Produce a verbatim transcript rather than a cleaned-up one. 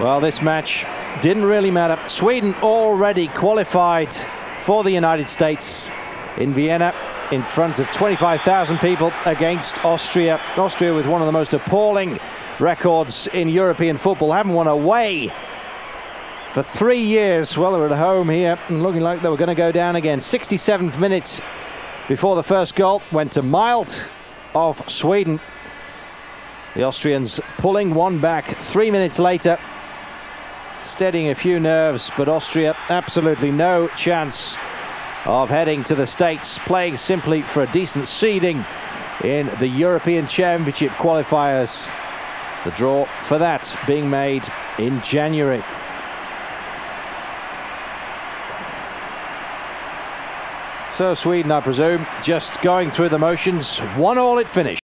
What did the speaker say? Well, this match didn't really matter. Sweden already qualified for the United States in Vienna in front of twenty-five thousand people against Austria. Austria with one of the most appalling records in European football, haven't won away for three years. Well, they were at home here and looking like they were going to go down again. sixty-seventh minute before the first goal went to Mild of Sweden. The Austrians pulling one back three minutes later, steadying a few nerves, but Austria absolutely no chance of heading to the States, playing simply for a decent seeding in the European Championship qualifiers. The draw for that being made in January. So Sweden, I presume, just going through the motions. One all it finished.